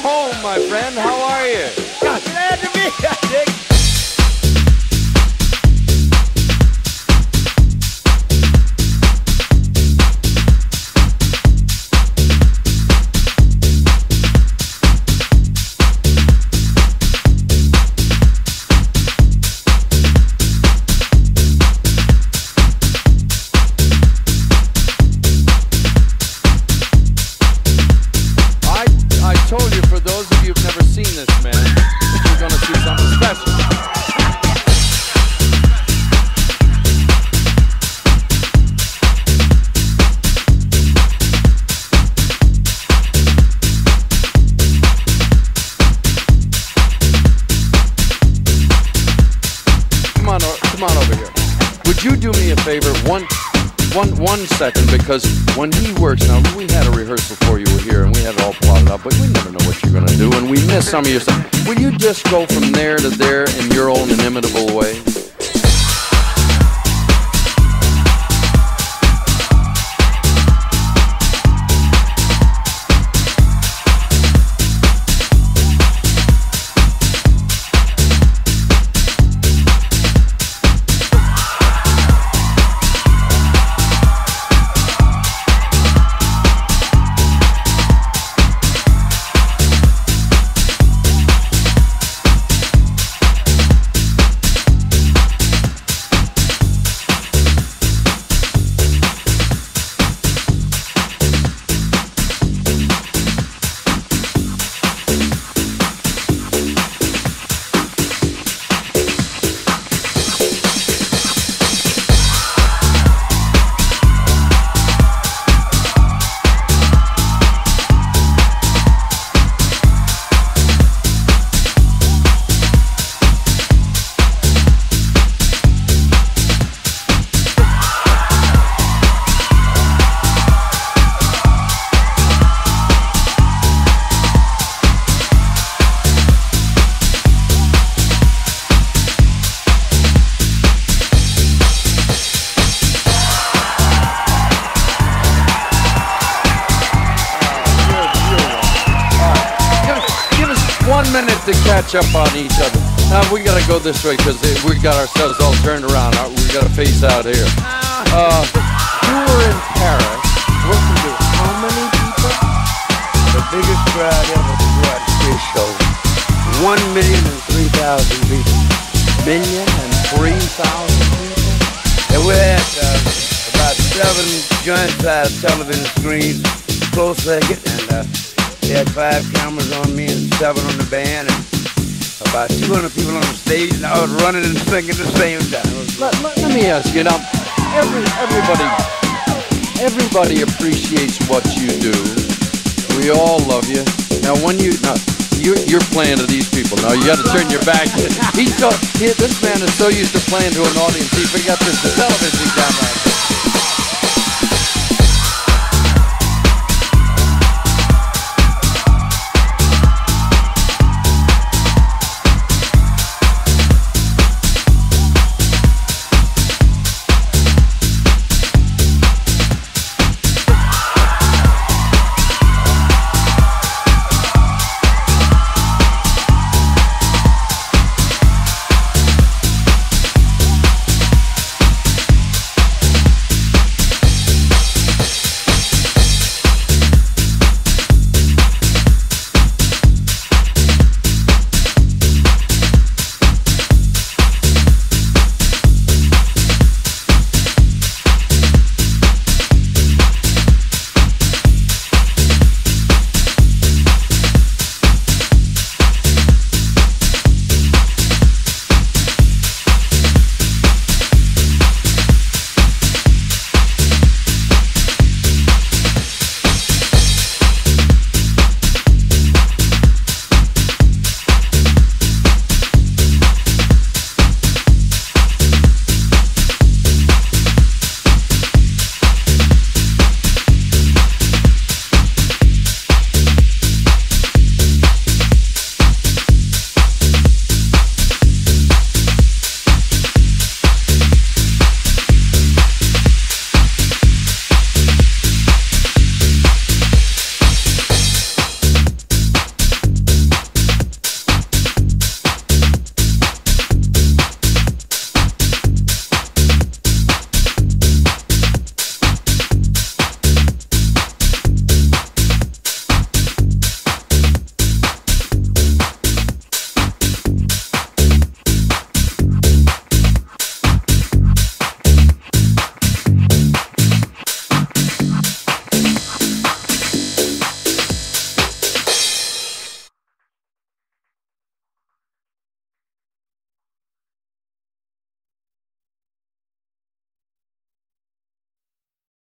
home, my friend. How are you? God, glad to be here, Dick. Second, because when he works, now we had a rehearsal before you were here and we had it all plotted out, but we never know what you're going to do and we miss some of your stuff. Will you just go from there to there in your own inimitable way? Up on each other. Now we gotta go this way because we got ourselves all turned around. We gotta face out here. You were in Paris working with how many people? The biggest crowd ever saw at this show. 1,003,000 people. 1,003,000 people. And we're at about 7 giant-sized television screens, close second, and they had 5 cameras on me and 7 on the band. And about 200 people on the stage, and I was running and singing at the same time. Let me ask you, now, everybody appreciates what you do. We all love you. Now, when you're playing to these people. Now, you got to turn your back. This man is so used to playing to an audience, he forgot this television camera.